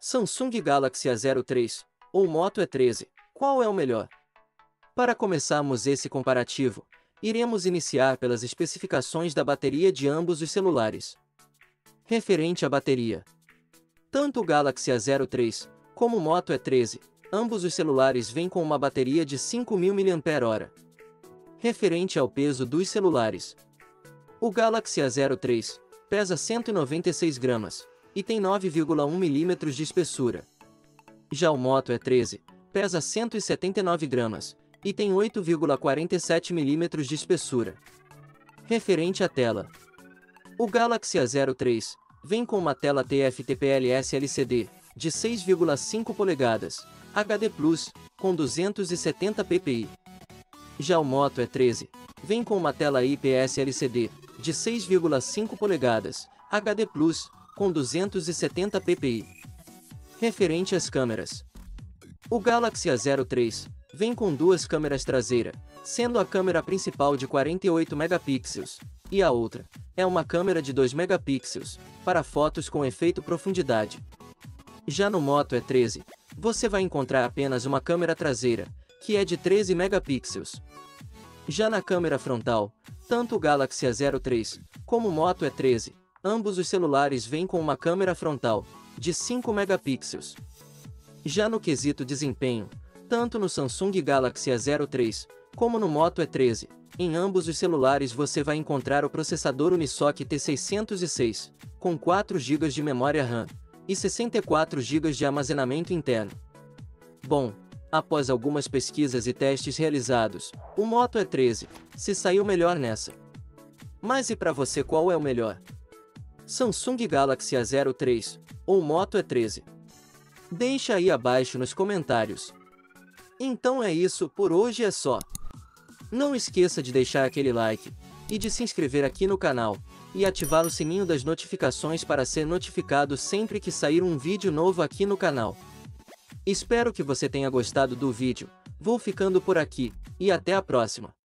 Samsung Galaxy A03 ou Moto E13, qual é o melhor? Para começarmos esse comparativo, iremos iniciar pelas especificações da bateria de ambos os celulares. Referente à bateria, tanto o Galaxy A03 como o Moto E13, ambos os celulares vêm com uma bateria de 5.000 mAh. Referente ao peso dos celulares, o Galaxy A03 pesa 196 gramas e tem 9,1 milímetros de espessura. Já o Moto E13 pesa 179 gramas e tem 8,47 milímetros de espessura. Referente à tela, o Galaxy A03 vem com uma tela TFTPLS LCD de 6,5 polegadas, HD+, com 270 ppi. Já o Moto E13 vem com uma tela IPS LCD de 6,5 polegadas, HD+, com 270 ppi. Referente às câmeras, o Galaxy A03 vem com duas câmeras traseiras, sendo a câmera principal de 48 megapixels, e a outra é uma câmera de 2 megapixels, para fotos com efeito profundidade. Já no Moto E13, você vai encontrar apenas uma câmera traseira, que é de 13 megapixels. Já na câmera frontal, tanto o Galaxy A03 como o Moto E13, ambos os celulares vêm com uma câmera frontal, de 5 megapixels. Já no quesito desempenho, tanto no Samsung Galaxy A03 como no Moto E13, em ambos os celulares você vai encontrar o processador Unisoc T606, com 4 GB de memória RAM e 64 GB de armazenamento interno. Bom, após algumas pesquisas e testes realizados, o Moto E13 se saiu melhor nessa. Mas e para você, qual é o melhor? Samsung Galaxy A03 ou Moto E13? Deixa aí abaixo nos comentários. Então é isso, por hoje é só. Não esqueça de deixar aquele like e de se inscrever aqui no canal e ativar o sininho das notificações para ser notificado sempre que sair um vídeo novo aqui no canal. Espero que você tenha gostado do vídeo, vou ficando por aqui, e até a próxima.